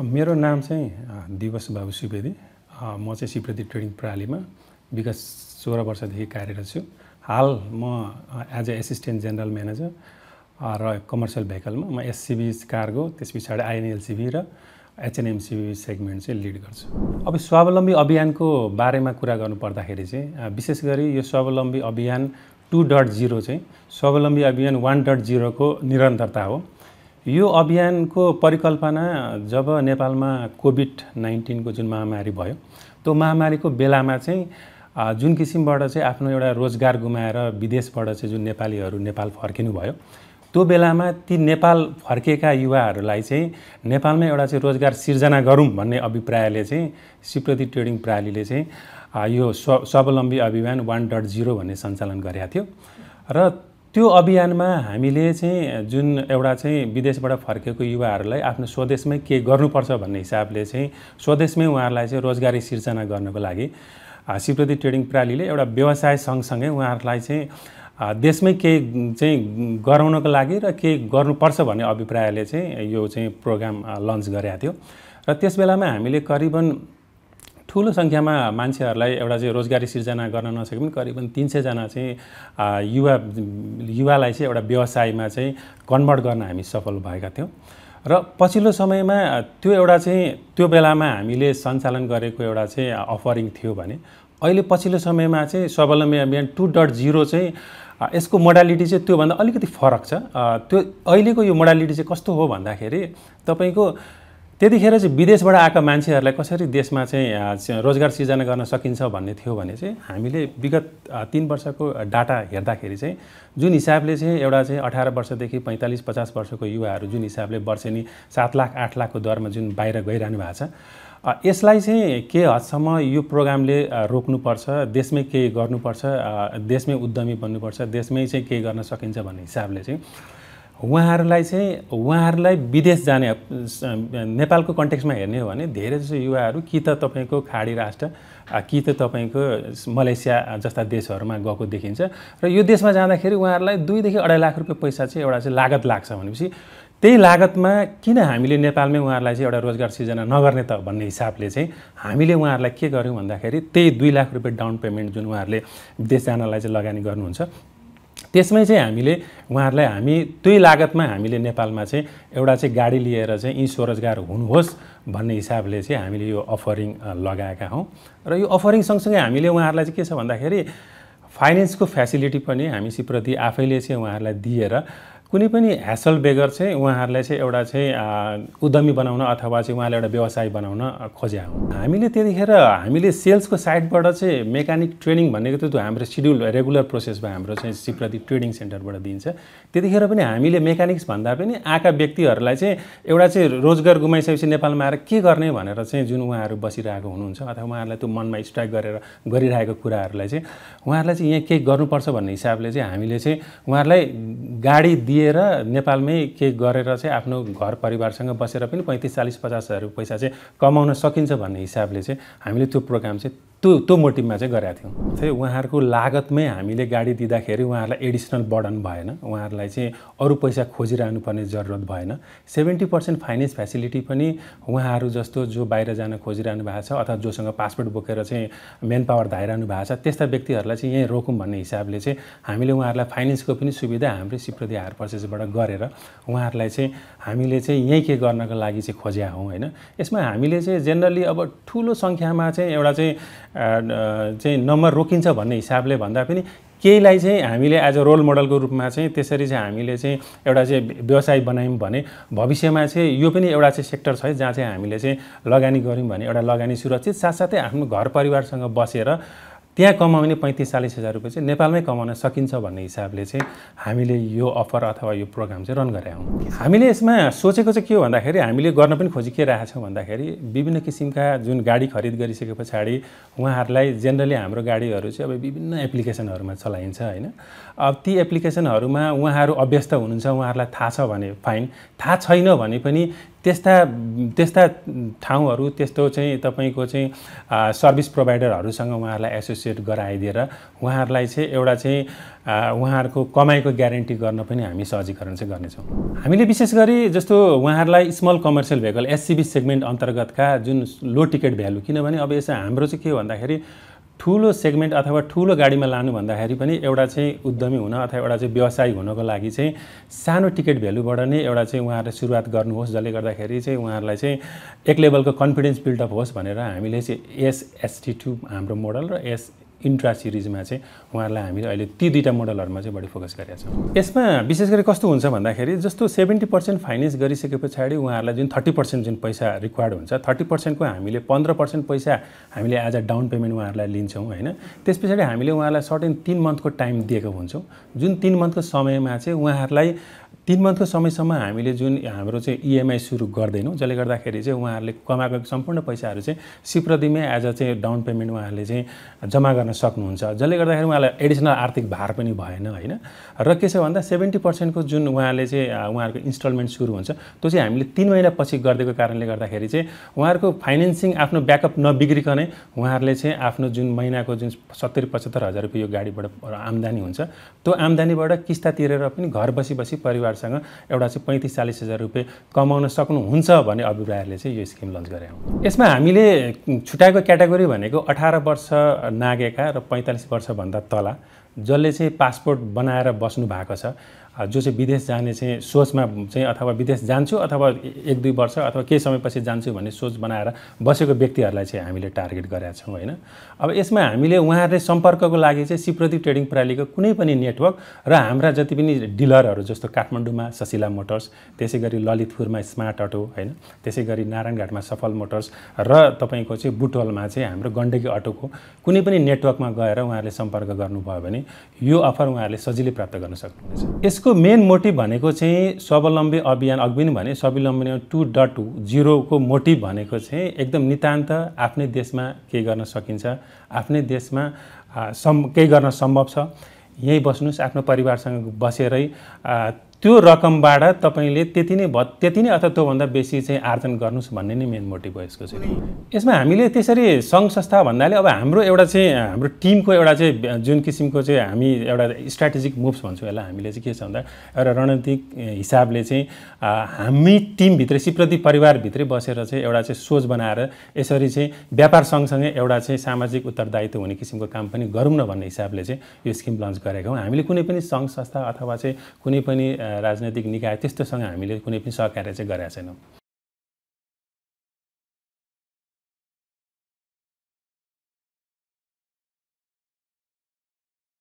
मेरो नाम चाहिँ दिवस बाबू शिवेदी। म चाहिँ सिप्रति ट्रेडिंग प्रालयमा विगत 16 वर्षदेखि कार्यरत छु। हाल म as a assistant general manager र कमर्सियल भेहिकलमा म एससीबी कार्गो, त्यसपछि आईएनएलसीबी र एचएनएमसीबी सेगमेन्ट चाहिँ लिड गर्छु। अब स्वावलम्बी अभियानको बारेमा कुरा गर्नु पर्दाखेरि चाहिँ विशेष गरी यो स्वावलम्बी अभियान 2.0 चाहिँ स्वावलम्बी अभियान 1.0 को निरन्तरता हो। यो अभियानको परिकल्पना जब नेपालमा कोभिड-19 को जुन महामारी भयो, त्यो महामारीको बेलामा चाहिँ जुन किसिमबाट चाहिँ आफ्नो एउटा रोजगार गुमाएर विदेशबाट चाहिँ जुन नेपालीहरु नेपाल फर्किनु भयो, त्यो बेलामा ती नेपाल फर्केका युवाहरुलाई चाहिँ नेपालमै एउटा चाहिँ रोजगार सिर्जना गरौँ भन्ने अभिप्रायले चाहिँ सिप्रति ट्रेडिंग प्रालयले चाहिँ यो स्वावलम्बी अभियान 1.0 भन्ने सञ्चालन गरेको थियो। र त्यो अभियानमा हामीले चाहिँ जुन एउटा चाहिँ विदेशबाट फर्केको युवाहरुलाई आफ्नो स्वदेशमै के गर्नुपर्छ भन्ने हिसाबले चाहिँ स्वदेशमै उहाँहरुलाई चाहिँ रोजगारी सिर्जना गर्नको लागि सिप्रति ट्रेडिंग प्रालयले एउटा व्यवसाय सँगसँगै उहाँहरुलाई चाहिँ देशमै केही चाहिँ गराउनको लागि र केही गर्नुपर्छ भन्ने अभिप्रायले चाहिँ यो चाहिँ प्रोग्राम लन्च गरेको थियो। र त्यस बेलामा हामीले करिबन ठूलो संख्यामा मान्छेहरुलाई एउटा चाहिँ रोजगारी सिर्जना गर्न नसके पनि करिबन 300 जना चाहिँ युवालाई चाहिँ एउटा व्यवसायमा चाहिँ कन्भर्ट गर्न हामी सफल भएका थियौं। र पछिल्लो समयमा त्यो एउटा चाहिँ त्यो बेलामा हामीले सञ्चालन गरेको एउटा चाहिँ अफरिङ थियो भने अहिले पछिल्लो समयमा चाहिँ स्वावलम्बी अभियान 2.0 चाहिँ यसको मोडालिटी चाहिँ त्यो भन्दा अलिकति फरक छ। त्यो अहिलेको यो मोडालिटी चाहिँ कस्तो हो भन्दाखेरि तपाईको त्यतिखेर चाहिँ विदेशबाट आएका मान्छेहरुलाई कसरी देशमा चाहिँ रोजगार सिर्जना गर्न सकिन्छ भन्ने थियो भने चाहिँ हामीले विगत 3 वर्षको डाटा हेर्दाखेरि चाहिँ जुन हिसाबले चाहिँ एउटा चाहिँ 18 वर्षदेखि 45-50 वर्षको युवाहरु जुन हिसाबले वर्षेनी 7 लाख 8 लाखको दरमा जुन बाहिर गइरानु भएको छ, यसलाई चाहिँ के हदसम्म यो प्रोग्रामले रोक्नुपर्छ, देशमै के गर्नुपर्छ, देशमै उद्यमी बन्नुपर्छ, देशमै चाहिँ के गर्न सकिन्छ भन्ने हिसाबले चाहिँ उहाँहरुलाई विदेश जाने नेपालको कन्टेक्स्टमा हेर्ने हो भने धेरै जसो युवाहरु कि त तपाईको खाडी राष्ट्र कि त तपाईको मलेसिया जस्ता देशहरुमा गएको देखिन्छ र यो देशमा जाँदाखेरि उहाँहरुलाई 2 देखि 2.5 लाख रुपैयाँ पैसा चाहिँ एउटा चाहिँ लागत लाग्छ। भनेपछि त्यही लागतमा किन हामीले नेपालमै उहाँहरुलाई चाहिँ एउटा रोजगार सिर्जना नगर्ने त भन्ने हिसाबले चाहिँ हामीले उहाँहरुलाई के गर्यौं भन्दाखेरि त्यही 2 लाख रुपैयाँ डाउन पेमेन्ट जुन उहाँहरुले विदेश जानलाई चाहिँ लगानी गर्नुहुन्छ त्यसमै चाहिँ हामीले उहाँहरुलाई हामी त्यही लागतमा हामीले नेपालमा चाहिँ एउटा चाहिँ गाडी लिएर चाहिँ यी स्वरोजगार हुनुहोस् भन्ने हिसाबले चाहिँ हामीले यो अफरिङ लगाएका हौं। र यो अफरिङ सँगसँगै हामीले उहाँहरुलाई चाहिँ के छ भन्दाखेरि फाइनान्सको फ्यासिलिटी पनि हामी सिप्रति आफैले चाहिँ उहाँहरुलाई दिएर कुनै पनि ह्यासल बेगर चाहिँ उहाँहरुलाई चाहिँ एउटा चाहिँ उद्यमी बनाउन अथवा चाहिँ उहाँले एउटा व्यवसाय बनाउन खोजेका हुन्। हामीले त्यतिखेर हामीले सेल्सको साइडबाट चाहिँ मेकानिक ट्रेनिङ भन्नेको त्यो हाम्रो शेड्युल रेगुलर प्रोसेसमा हाम्रो चाहिँ सिप्रति ट्रेडिंग सेन्टरबाट दिन्छ। त्यतिखेर पनि हामीले मेकानिक्स भन्दा पनि आका व्यक्तिहरुलाई चाहिँ एउटा चाहिँ रोजगार गुमाइसकेपछि नेपालमा आएर के गर्ने भनेर चाहिँ जुन उहाँहरु बसिरहेको हुनुहुन्छ अथवा उहाँहरुलाई त्यो मनमा स्ट्राइक गरेर गरिरहेको कुराहरुलाई चाहिँ उहाँहरुलाई चाहिँ यहाँ के गर्नुपर्छ भन्ने हिसाबले चाहिँ हामीले चाहिँ उहाँहरुलाई गाडी र नेपालमै के गरेर चाहिँ आफ्नो घर परिवारसँग बसेर पनि 35-40-50 हजार पैसा चाहिँ कमाउन सकिन्छ भन्ने हिसाबले चाहिँ हामीले त्यो प्रोग्राम चाहिँ त्यो मोटिभमा चाहिँ गरेका थियौं। चाहिँ उहाँहरुको लागतमै हामीले गाडी दिँदाखेरि उहाँहरुलाई एडिशनल बर्डन भएन, उहाँहरुलाई चाहिँ अरु पैसा खोजिरहनु पर्ने जरुरत भएन। 70% फाइनान्स फ्यासिलिटी पनि उहाँहरु जस्तो जो बाहिर जान खोजिरहनु भएको छ अथवा जोसँग पासपोर्ट बोकेर चाहिँ मेन पावर धाइरहनु भएको छ त्यस्ता व्यक्तिहरुलाई चाहिँ यही रोकौं भन्ने हिसाबले चाहिँ हामीले उहाँहरुलाई फाइनान्सको पनि सुविधा हाम्रो सिप्रति हायर पर्चेसबाट गरेर उहाँहरुलाई चाहिँ हामीले चाहिँ यही के गर्नको लागि चाहिँ खोजेका हौं हैन। यसमा हामीले चाहिँ जनरली अब ठूलो संख्यामा चाहिँ एउटा चाहिँ नम्बर रोकिन्छ भन्ने हिसाबले भन्दा पनि केहीलाई चाहिँ हामीले एज अ रोल मोडलको रूपमा चाहिँ त्यसरी चाहिँ हामीले चाहिँ एउटा चाहिँ व्यवसाय बनायौं भने भविष्यमा चाहिँ यो पनि एउटा चाहिँ सेक्टर छ जहाँ चाहिँ हामीले चाहिँ लगानी गर्यौं भने एउटा लगानी सुरक्षित साथसाथै आफ्नो घर परिवारसँग बसेर त्यहाँ कमाउने 35-40 हजार रुपैयाँ चाहिँ नेपालमै कमाउन सकिन्छ भन्ने हिसाबले चाहिँ हामीले यो अफर अथवा यो प्रोग्राम चाहिँ रन गरेका हौं। हामीले यसमा सोचेको चाहिँ के हो भन्दाखेरि हामीले गर्न पनि खोजि के राखेका छौं भन्दाखेरि विभिन्न किसिमका जुन गाडी खरिद गरिसकेपछि उहाँहरुलाई जनरली हाम्रो गाडीहरु चाहिँ अब विभिन्न एप्लिकेशनहरुमा चलाइन्छ हैन। अब ती एप्लिकेशनहरुमा उहाँहरु अभ्यस्त हुनुहुन्छ, उहाँहरुलाई थाहा छ भने फाइन, थाहा छैन भने पनि त्यस्ता ठाउँहरु त्यस्तो चाहिँ तपाईको चाहिँ सर्भिस प्रोवाइडरहरुसँग उहाँहरुलाई एसोसिएट गराइदिएर उहाँहरुलाई चाहिँ एउटा चाहिँ उहाँहरुको कमाईको ग्यारेन्टी गर्न पनि हामी सहजीकरण चाहिँ गर्ने छौं। हामीले विशेष गरी जस्तो उहाँहरुलाई small commercial vehicle SCB segment अन्तर्गतका जुन लो टिकट भ्यालु, किनभने अब यसो हाम्रो चाहिँ के भन्दाखेरि ठूलो सेगमेन्ट अथवा ठूलो गाडीमा लानु भन्दाखेरि पनि एउटा चाहिँ उद्यमी हुन अथवा एउटा चाहिँ व्यवसायी हुनको लागि चाहिँ सानो टिकट भ्यालुबाट नै एउटा चाहिँ उहाँहरुले सुरुवात गर्नुहोस्, जसले गर्दाखेरि चाहिँ उहाँहरुलाई चाहिँ एक लेभलको कन्फिडेन्स बिल्ड अप होस् भनेर हामीले चाहिँ SST2 हाम्रो मोडल र S इन्ट्रा सिरिजमा चाहिँ उहाँहरुलाई हामीले अहिले ती दुईटा मोडलहरुमा चाहिँ बढी फोकस गरेका छौं। यसमा विशेष गरी कस्तो हुन्छ भन्दाखेरि जस्तो 70% फाइनान्स गरिसकेपछि उहाँहरुलाई जुन 30% जुन पैसा रिक्वायर्ड हुन्छ, 30% को हामीले 15% पैसा हामीले एज अ डाउन पेमेन्ट उहाँहरुलाई लिन्छौं हैन। त्यसपछि हामीले उहाँहरुलाई सर्ट इन 3 मन्थको टाइम दिएको हुन्छौं, जुन 3 मन्थको समयमा चाहिँ उहाँहरुलाई 3 मन्थको समयसम्म हामीले जुन हाम्रो चाहिँ ईएमआई सुरु गर्दैनौं, जसले गर्दाखेरि चाहिँ उहाँहरुले कमाएको सम्पूर्ण पैसाहरु चाहिँ सिप्रतिमै एज अ चाहिँ डाउन पेमेन्ट उहाँहरुले चाहिँ जम्मा गर्न सक्नुहुन्छ, जसले गर्दाखेरि उहाँलाई एडिसनल आर्थिक भार पनि भएन हैन। र के छ भन्दा 70% को जुन उहाँले चाहिँ उहाँहरुको इन्स्टलमेन्ट सुरु हुन्छ त्यो चाहिँ हामीले 3 महिनापछि गर्दैको कारणले गर्दाखेरि चाहिँ उहाँहरुको फाइनान्सिङ आफ्नो ब्याकअप नबिग्रिकनै उहाँहरुले चाहिँ आफ्नो जुन महिनाको जुन 70-75 हजार रुपैयाँ यो गाडीबाट आम्दानी हुन्छ त्यो आम्दानीबाट किस्ता तिरेर पनि घर बसीबसी परिवारसँग एउटा चाहिँ 35-40 हजार रुपैयाँ कमाउन सक्नुहुन्छ भन्ने अभिप्रायले चाहिँ यो स्किम लन्च गरे हौं। यसमा हामीले छुट्याएको क्याटेगोरी भनेको 18 वर्ष नागेका र 45 वर्ष भन्दा तल जसले चाहिँ पासपोर्ट बनाएर बस्नु भएको छ, जो चाहिँ विदेश जाने चाहिँ सोचमा चाहिँ अथवा विदेश जान्छु अथवा 1-2 वर्ष अथवा केही समयपछि जान्छु भन्ने सोच बनाएर बसेको व्यक्तिहरुलाई चाहिँ हामीले टार्गेट गरेका छौं हैन। अब यसमा हामीले उहाँहरुले सम्पर्कको लागि चाहिँ सिप्रति ट्रेडिंग प्रालयको कुनै पनि नेटवर्क र हाम्रा जति पनि डिलरहरु जस्तो काठमाडौँमा ससिला मोटर्स, त्यसैगरी ललितपुरमा स्मार्ट अटो हैन, त्यसैगरी नारायणघाटमा सफल मोटर्स र तपाईको चाहिँ बुटवलमा चाहिँ हाम्रो गण्डकी अटोको कुनै पनि नेटवर्कमा गएर उहाँहरुले सम्पर्क गर्नुभयो भने यो अफर उहाँहरुले सजिलै प्राप्त गर्न सक्नुहुन्छ। यसको मेन मोटिभ भनेको चाहिँ स्वावलम्बी अभियान, अघि नै भने स्वावलम्बी 2.0 को मोटिभ भनेको चाहिँ एकदम नितान्त आफ्नै देशमा के गर्न सकिन्छ, आफ्नै देशमा के गर्न सम्भव छ, यही बस्नुस्, आफ्नो परिवारसँग बसेरै त्यो रकमबाट तपाईले त्यति नै अथवा त्यो भन्दा बेसी चाहिँ आर्जन गर्नुस् भन्ने नै मेन मोटिभ हो यसको चाहिँ। यसमा हामीले त्यसरी संघ संस्था भन्नाले अब हाम्रो एउटा चाहिँ हाम्रो टिमको एउटा चाहिँ जुन किसिमको चाहिँ हामी एउटा स्ट्र्याटेजिक मुभ्स भन्छौं, यसलाई हामीले चाहिँ के छ भन्दा एउटा रणनीतिक हिसाबले चाहिँ हामी टिम भित्र सिप्रति परिवार भित्र बसेर चाहिँ एउटा चाहिँ सोच बनाएर यसरी चाहिँ व्यापार सँगसँगै एउटा चाहिँ सामाजिक उत्तरदायित्व हुने किसिमको काम पनि गरौँ न भन्ने हिसाबले चाहिँ यो स्किम लन्च गरेका हौं। हामीले कुनै पनि संघ संस्था अथवा चाहिँ कुनै पनि राजनीतिक निकाय त्यस्तोसँग हामीले कुनै पनि सहकार्य चाहिँ गरेका छैनौं।